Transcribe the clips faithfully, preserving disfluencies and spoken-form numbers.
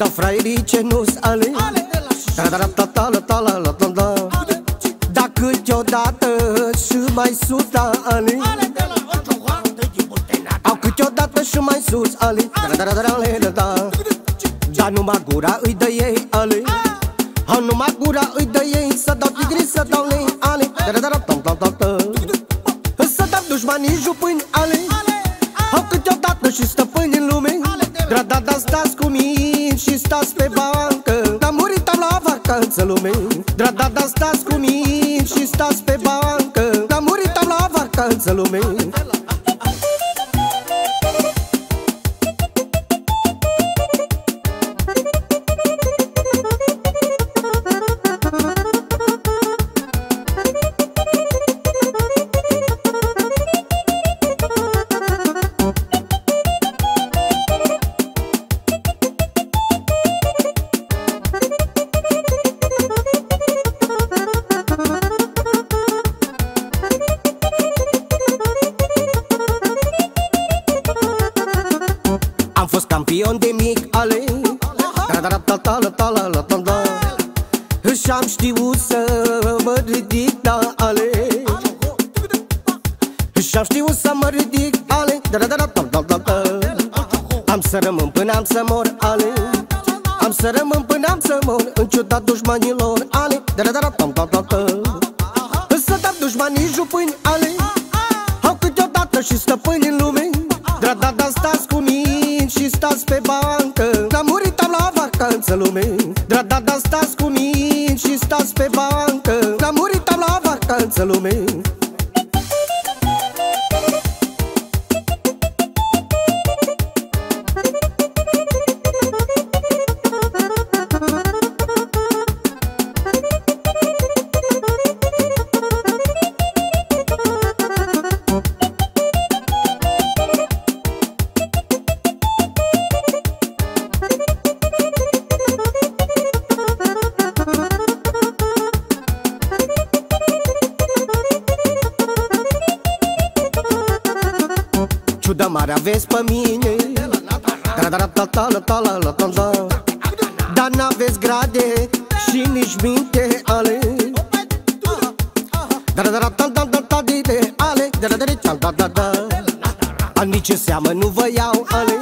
Da fraierii ce nu-s ale, dacă câteodată și mai sus da ale, au câteodată și mai sus ale, dar numai gura îi dă ei ale, au numai gura îi dă ei, să dau tigri, să dau lei ale, să dau dușmanii jupâni ale, au câteodată și stăpâni în lume. Dra-da-da, stați cu mine și stați pe bancă, am murit, am luat vacanță lume. Dra-da-da, stați cu mine și stați pe bancă, am murit, am luat vacanță lume. Am fost campion de mic ale, și-am știut să mă ridic da ale, și-am știut să mă ridic ale, am să rămân până am să mor ale, am să rămân până am să mor, în ciuda dușmanilor ale, să dau dușmanii jupâni ale, au câteodată și stăpâni în lume. Dra-da-da, stați cu mine și stați pe bancă, am murit, am luat vacanță lume. Dra-da-da, stați cu mine și stați pe bancă, am murit, am luat vacanță lume. Ciuda mare aveți pe mine, dar n-aveți grade și nici minte ale, au nici seamă nu vă iau ale,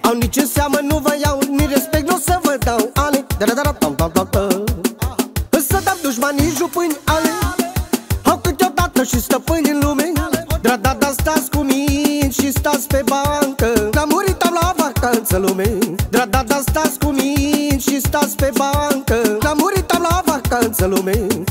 au nici seamă nu vă iau, nici respect nu o să vă dau ale, să dau dușmanii jupâni ale, au câteodată și stăpâni în lume. Dra-da-da, stați cu mine și stați pe bancă, am murit, am luat vacanță lume. Dra-da-da, stați cu mine și stați pe bancă, am murit, am luat vacanță lume.